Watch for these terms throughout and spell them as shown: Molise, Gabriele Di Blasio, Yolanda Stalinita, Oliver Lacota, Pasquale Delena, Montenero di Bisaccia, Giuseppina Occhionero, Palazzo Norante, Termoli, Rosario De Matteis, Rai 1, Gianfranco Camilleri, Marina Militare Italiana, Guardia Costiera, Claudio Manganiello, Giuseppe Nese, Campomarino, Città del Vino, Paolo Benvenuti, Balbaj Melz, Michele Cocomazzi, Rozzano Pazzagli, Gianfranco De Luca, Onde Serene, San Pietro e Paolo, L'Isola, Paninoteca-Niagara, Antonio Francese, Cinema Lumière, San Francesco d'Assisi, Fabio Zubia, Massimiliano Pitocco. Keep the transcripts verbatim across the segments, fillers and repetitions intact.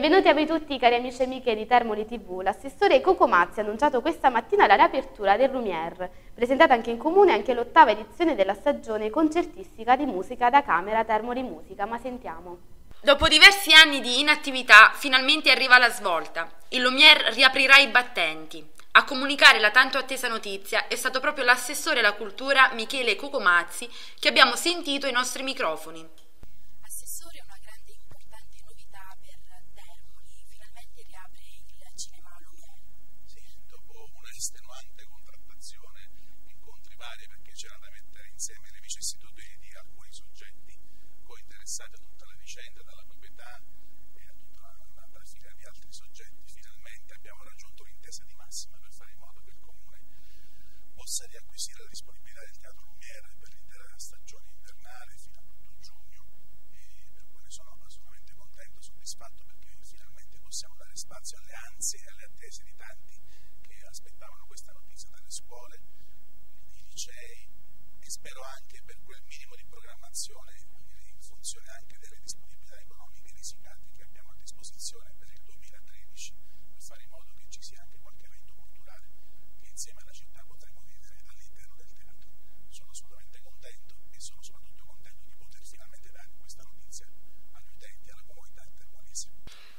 Benvenuti a voi tutti, cari amici e amiche di Termoli tivù. L'assessore Cocomazzi ha annunciato questa mattina la riapertura del Lumière, presentata anche in comune anche l'ottava edizione della stagione concertistica di musica da camera Termoli Musica, ma sentiamo. Dopo diversi anni di inattività, finalmente arriva la svolta. Il Lumière riaprirà i battenti. A comunicare la tanto attesa notizia è stato proprio l'assessore alla cultura Michele Cocomazzi, che abbiamo sentito ai nostri microfoni. A tutta la vicenda, dalla proprietà e a tutta la fila di altri soggetti, finalmente abbiamo raggiunto l'intesa di massima per fare in modo che il comune possa riacquisire la disponibilità del Teatro Lumière per l'intera stagione invernale fino a tutto giugno, e per cui ne sono assolutamente contento e soddisfatto, perché finalmente possiamo dare spazio alle ansie e alle attese di tanti che aspettavano questa notizia dalle scuole, i licei, e spero anche per quel minimo di programmazione funzione anche delle disponibilità economiche risicate che abbiamo a disposizione per il duemilatredici, per fare in modo che ci sia anche qualche evento culturale che insieme alla città potremo vivere all'interno del teatro. Sono assolutamente contento e sono soprattutto contento di poter finalmente dare questa notizia agli utenti e alla comunità termonese.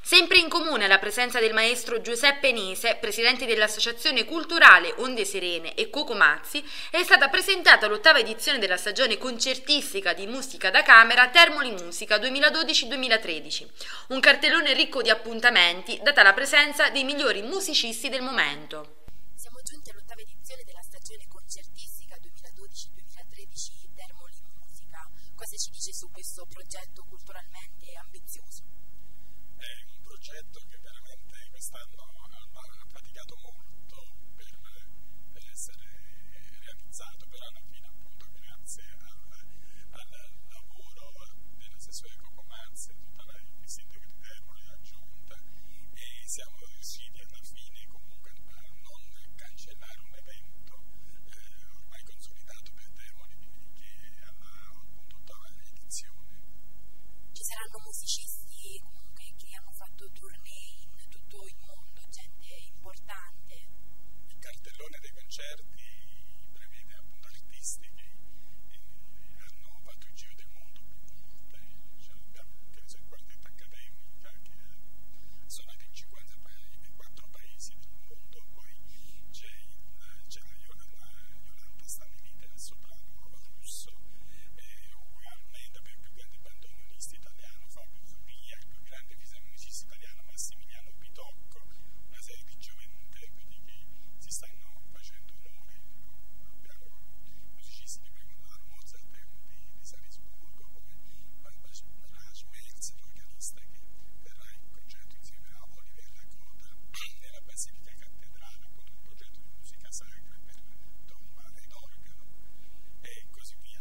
Sempre in comune la presenza del maestro Giuseppe Nese, presidente dell'associazione culturale Onde Serene, e Cocomazzi, è stata presentata l'ottava edizione della stagione concertistica di musica da camera Termoli Musica duemiladodici duemilatredici, un cartellone ricco di appuntamenti, data la presenza dei migliori musicisti del momento. Siamo giunti all'ottava edizione della stagione concertistica duemiladodici duemilatredici Termoli Musica. Cosa ci dice su questo progetto culturalmente ambizioso? Eh. progetto che veramente quest'anno ha faticato molto per essere realizzato, però alla fine appunto grazie al, al lavoro dell'assessore Cocomazzi e tutta la sindaco di Termoli aggiunta, e siamo riusciti alla fine comunque a non cancellare un evento eh, ormai consolidato per Termoli, che è alla appunto ottava edizione. Ci saranno musicisti comunque che hanno fatto tournée in tutto il mondo, gente importante. Il cartellone dei concerti prevede appunto artisti che eh, hanno fatto il giro del mondo, quindi cioè, abbiamo il quartetto accademica che ha suonato in cinquantaquattro paesi del mondo, poi c'è la Yolanda Stalinita nel soprano russo, eh, Almeida per il più grande bandoneonista italiano, Fabio Zubia, il più grande fisarmonicista italiano, Massimiliano Pitocco, una serie di giovani interpreti che si stanno facendo onore. Abbiamo musicisti che vengono dal Mozart di, di Salisburgo, come Balbaj Melz, l'organista che verrà in concerto insieme a Oliver Lacota nella Basilica Cattedrale con un progetto di musica sacra per tomba ed organo e così via.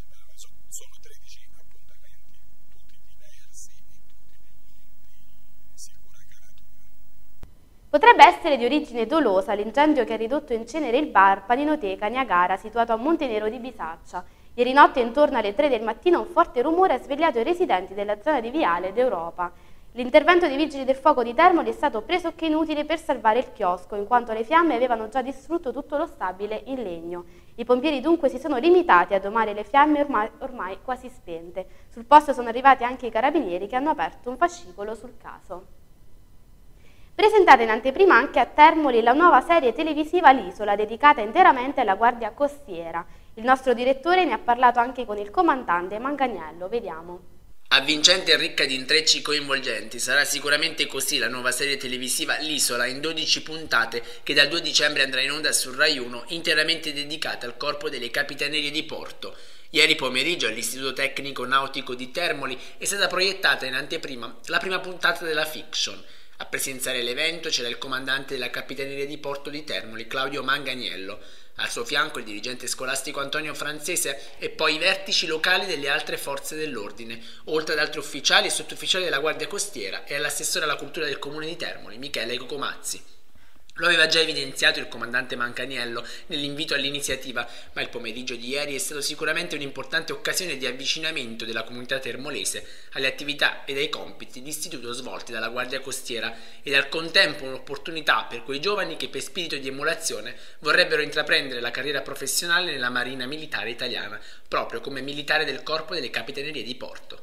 Sono tredici appuntamenti, tutti diversi e tutti di sicura caratura. Potrebbe essere di origine dolosa l'incendio che ha ridotto in cenere il bar Paninoteca-Niagara, situato a Montenero di Bisaccia. Ieri notte, intorno alle tre del mattino, un forte rumore ha svegliato i residenti della zona di Viale d'Europa. L'intervento dei vigili del fuoco di Termoli è stato pressoché inutile per salvare il chiosco, in quanto le fiamme avevano già distrutto tutto lo stabile in legno. I pompieri dunque si sono limitati a domare le fiamme ormai, ormai quasi spente. Sul posto sono arrivati anche i carabinieri, che hanno aperto un fascicolo sul caso. Presentata in anteprima anche a Termoli la nuova serie televisiva L'Isola, dedicata interamente alla Guardia Costiera. Il nostro direttore ne ha parlato anche con il comandante Manganiello. Vediamo. Avvincente e ricca di intrecci coinvolgenti sarà sicuramente così la nuova serie televisiva L'Isola, in dodici puntate, che dal due dicembre andrà in onda su Rai uno, interamente dedicata al corpo delle capitanerie di porto. Ieri pomeriggio all'Istituto Tecnico Nautico di Termoli è stata proiettata in anteprima la prima puntata della fiction. A presenziare l'evento c'era il comandante della capitaneria di porto di Termoli, Claudio Manganiello. Al suo fianco il dirigente scolastico Antonio Francese e poi i vertici locali delle altre forze dell'ordine, oltre ad altri ufficiali e sottufficiali della Guardia Costiera e all'assessore alla cultura del comune di Termoli, Michele Cocomazzi. Lo aveva già evidenziato il comandante Manganiello nell'invito all'iniziativa, ma il pomeriggio di ieri è stato sicuramente un'importante occasione di avvicinamento della comunità termolese alle attività e ai compiti di istituto svolti dalla Guardia Costiera ed al contempo un'opportunità per quei giovani che per spirito di emulazione vorrebbero intraprendere la carriera professionale nella Marina Militare Italiana, proprio come militare del Corpo delle Capitanerie di Porto.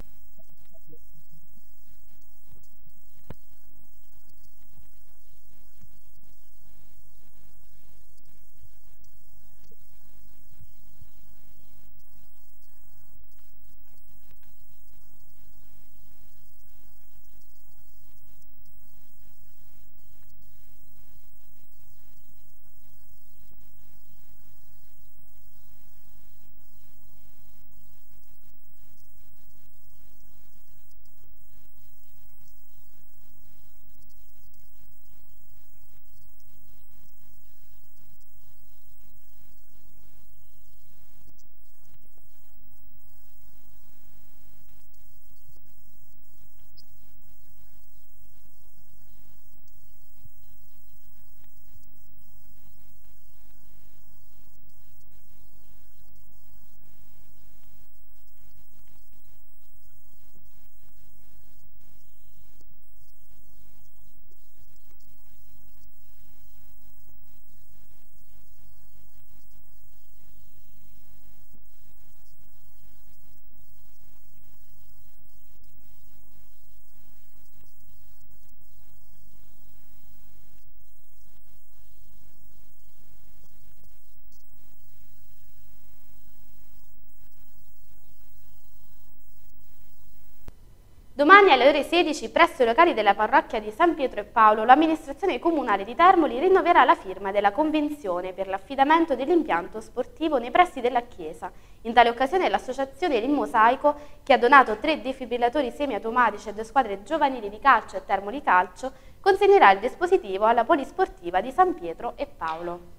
Domani alle ore sedici, presso i locali della parrocchia di San Pietro e Paolo, l'amministrazione comunale di Termoli rinnoverà la firma della convenzione per l'affidamento dell'impianto sportivo nei pressi della chiesa. In tale occasione l'associazione Il Mosaico, che ha donato tre defibrillatori semiautomatici a due squadre giovanili di calcio e Termoli Calcio, consegnerà il dispositivo alla polisportiva di San Pietro e Paolo.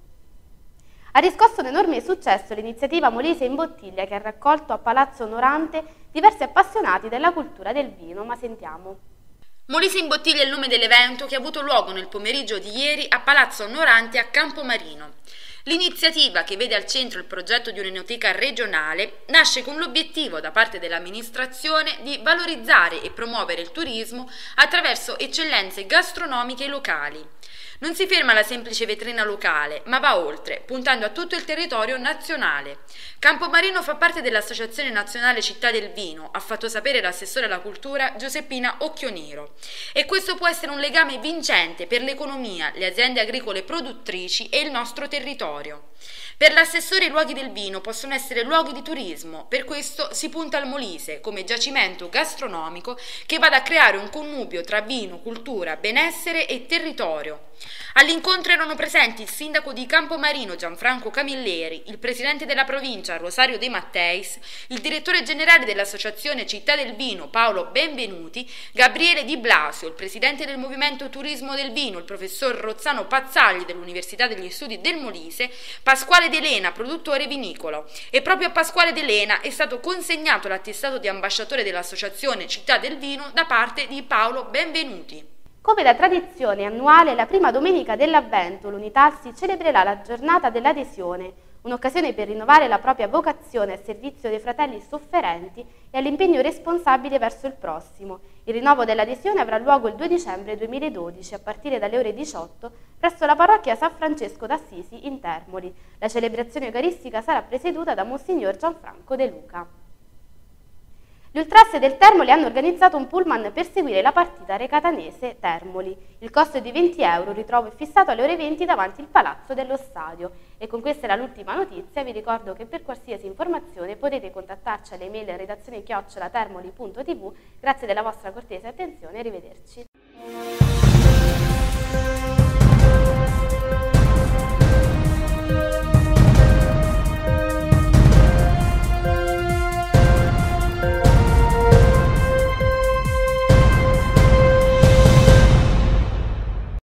Ha riscosso un enorme successo l'iniziativa Molise in bottiglia, che ha raccolto a Palazzo Norante diversi appassionati della cultura del vino, ma sentiamo. Molise in bottiglia è il nome dell'evento che ha avuto luogo nel pomeriggio di ieri a Palazzo Norante a Campomarino. L'iniziativa, che vede al centro il progetto di un'enoteca regionale, nasce con l'obiettivo da parte dell'amministrazione di valorizzare e promuovere il turismo attraverso eccellenze gastronomiche locali. Non si ferma alla semplice vetrina locale, ma va oltre, puntando a tutto il territorio nazionale. Campomarino fa parte dell'Associazione Nazionale Città del Vino, ha fatto sapere l'assessore alla cultura Giuseppina Occhionero. E questo può essere un legame vincente per l'economia, le aziende agricole produttrici e il nostro territorio. Per l'assessore i luoghi del vino possono essere luoghi di turismo, per questo si punta al Molise come giacimento gastronomico che vada a creare un connubio tra vino, cultura, benessere e territorio. All'incontro erano presenti il sindaco di Campomarino Gianfranco Camilleri, il presidente della provincia Rosario De Matteis, il direttore generale dell'associazione Città del Vino Paolo Benvenuti, Gabriele Di Blasio, il presidente del movimento Turismo del Vino, il professor Rozzano Pazzagli dell'Università degli Studi del Molise, Pasquale Delena, produttore vinicolo. E proprio a Pasquale Delena è stato consegnato l'attestato di ambasciatore dell'associazione Città del Vino da parte di Paolo Benvenuti. Come da tradizione annuale, la prima domenica dell'Avvento l'Unità si celebrerà la giornata dell'adesione, un'occasione per rinnovare la propria vocazione al servizio dei fratelli sofferenti e all'impegno responsabile verso il prossimo. Il rinnovo dell'adesione avrà luogo il due dicembre duemiladodici a partire dalle ore diciotto presso la parrocchia San Francesco d'Assisi in Termoli. La celebrazione eucaristica sarà presieduta da Monsignor Gianfranco De Luca. Gli ultras del Termoli hanno organizzato un pullman per seguire la partita Recatanese-Termoli. Il costo è di venti euro, ritrovo è fissato alle ore venti davanti il palazzo dello stadio. E con questa era l'ultima notizia, vi ricordo che per qualsiasi informazione potete contattarci alle email redazione chiocciola termoli punto tv. Grazie della vostra cortese attenzione e arrivederci.